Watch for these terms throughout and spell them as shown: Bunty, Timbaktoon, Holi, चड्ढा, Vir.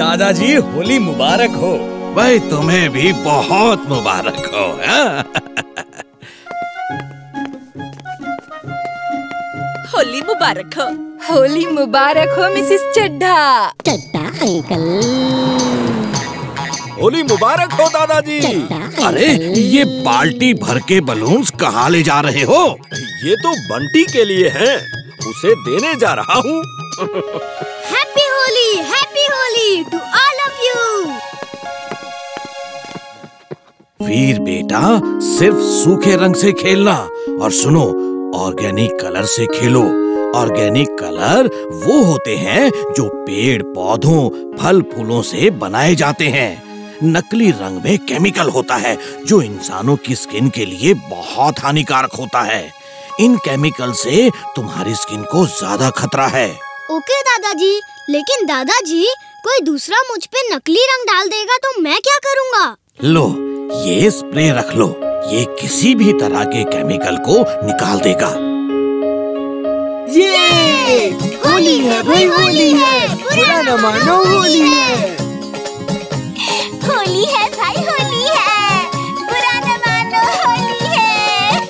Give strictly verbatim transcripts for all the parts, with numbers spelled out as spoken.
दादाजी होली मुबारक हो। भाई तुम्हें भी बहुत मुबारक हो। होली मुबारक हो। होली मुबारक हो मिसेस चड्ढा। चड्ढा अंकल होली मुबारक हो दादाजी। अरे ये बाल्टी भर के बलून्स कहाँ ले जा रहे हो? ये तो बंटी के लिए है, उसे देने जा रहा हूँ। Happy Holi, happy Holi to all of you. Veer बेटा सिर्फ सूखे रंग से खेलना, और सुनो ऑर्गेनिक कलर से खेलो। ऑर्गेनिक कलर वो होते हैं जो पेड़ पौधों फल फूलों से बनाए जाते हैं। नकली रंग में केमिकल होता है जो इंसानों की स्किन के लिए बहुत हानिकारक होता है। इन केमिकल से तुम्हारी स्किन को ज्यादा खतरा है। ओके दादाजी, लेकिन दादाजी कोई दूसरा मुझ पे नकली रंग डाल देगा तो मैं क्या करूँगा? लो ये स्प्रे रख लो, ये किसी भी तरह के केमिकल को निकाल देगा। ये होली है भाई, होली है, बुरा ना मानो होली है। होली है भाई, होली है, बुरा ना मानो होली है।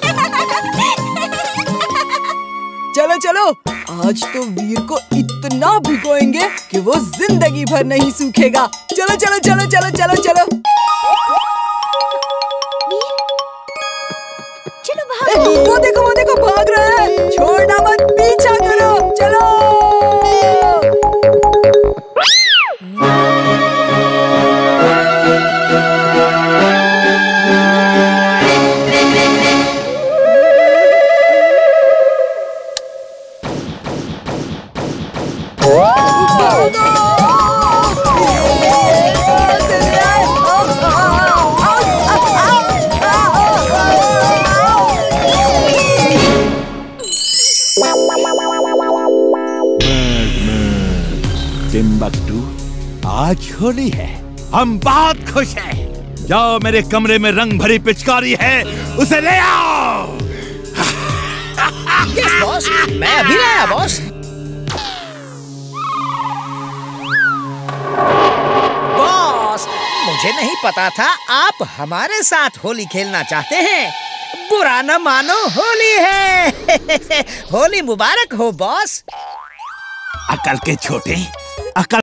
चलो चलो आज तो वीर को इतना भिगोएंगे कि वो जिंदगी भर नहीं सूखेगा। चलो चलो चलो चलो चलो चलो वो देखो वो देखो भाग रहा है। छोड़ना मत, पीछा करो। चलो टिम्बक्टू, आज होली है, हम बहुत खुश हैं। जाओ मेरे कमरे में रंग भरी पिचकारी है, उसे ले आओ। यस बॉस, मैं अभी लाया बॉस। बॉस, मुझे नहीं पता था आप हमारे साथ होली खेलना चाहते हैं। बुरा न मानो होली है। होली मुबारक हो बॉस। अकल के छोटे, अकल